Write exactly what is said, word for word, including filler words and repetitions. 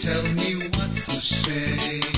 Tell me what to say.